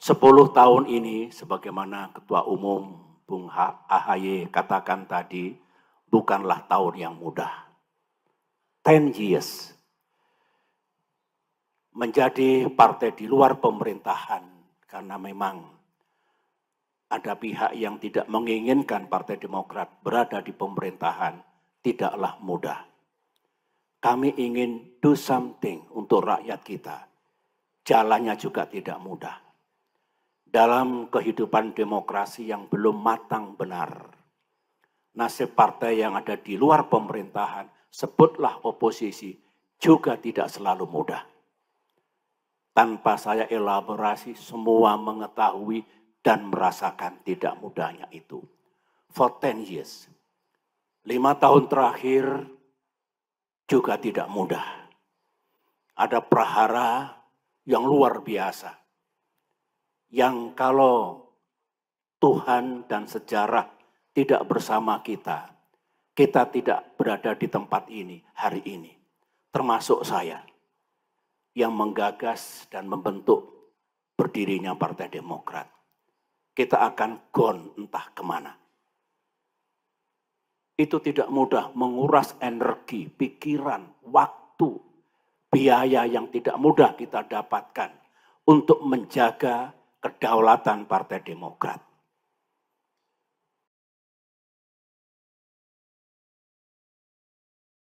10 tahun ini, sebagaimana Ketua Umum Bung AHY katakan tadi, bukanlah tahun yang mudah. 10 years. Menjadi partai di luar pemerintahan, karena memang ada pihak yang tidak menginginkan Partai Demokrat berada di pemerintahan, tidaklah mudah. Kami ingin do something untuk rakyat kita. Jalannya juga tidak mudah. Dalam kehidupan demokrasi yang belum matang benar, nasib partai yang ada di luar pemerintahan, sebutlah oposisi, juga tidak selalu mudah. Tanpa saya elaborasi, semua mengetahui dan merasakan tidak mudahnya itu. For 10 years, 5 tahun terakhir juga tidak mudah. Ada prahara yang luar biasa, yang kalau Tuhan dan sejarah tidak bersama kita, kita tidak berada di tempat ini hari ini, termasuk saya yang menggagas dan membentuk berdirinya Partai Demokrat. Kita akan gone entah kemana. Itu tidak mudah, menguras energi, pikiran, waktu, biaya yang tidak mudah kita dapatkan untuk menjaga kedaulatan Partai Demokrat.